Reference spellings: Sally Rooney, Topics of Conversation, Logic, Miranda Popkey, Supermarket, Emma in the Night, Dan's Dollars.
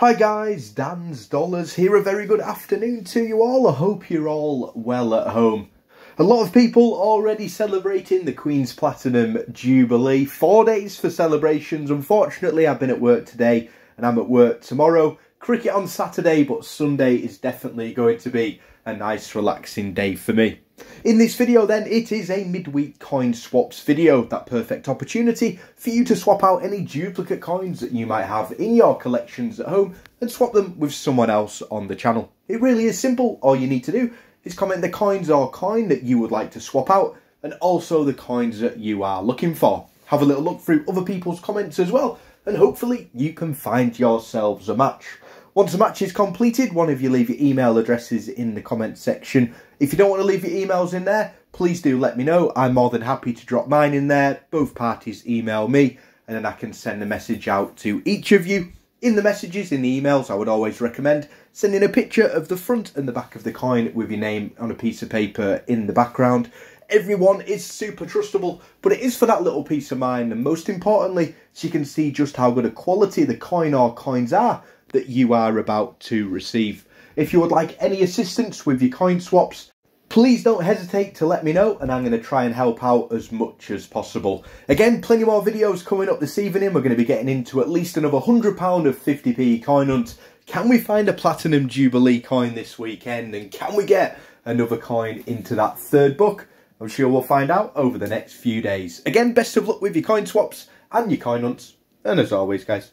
Hi guys, Dan's Dollars here. A very good afternoon to you all. I hope you're all well at home. A lot of people already celebrating the Queen's Platinum Jubilee. 4 days for celebrations. Unfortunately, I've been at work today and I'm at work tomorrow. Cricket on Saturday, but Sunday is definitely going to be a nice relaxing day for me. In this video then, it is a midweek coin swaps video, that perfect opportunity for you to swap out any duplicate coins that you might have in your collections at home and swap them with someone else on the channel. It really is simple. All you need to do is comment the coins or coin that you would like to swap out and also the coins that you are looking for. Have a little look through other people's comments as well and hopefully you can find yourselves a match. Once a match is completed, one of you leave your email addresses in the comment section. If you don't want to leave your emails in there, please do let me know. I'm more than happy to drop mine in there. Both parties email me and then I can send a message out to each of you. In the messages, in the emails, I would always recommend sending a picture of the front and the back of the coin with your name on a piece of paper in the background. Everyone is super trustable, but it is for that little peace of mind. And most importantly, so you can see just how good a quality the coin or coins are that you are about to receive. If you would like any assistance with your coin swaps, please don't hesitate to let me know and I'm going to try and help out as much as possible. Again, plenty more videos coming up this evening. We're going to be getting into at least another £100 of 50p coin hunt. Can we find a Platinum Jubilee coin this weekend and can we get another coin into that third book? I'm sure we'll find out over the next few days. Again, best of luck with your coin swaps and your coin hunts. And as always guys,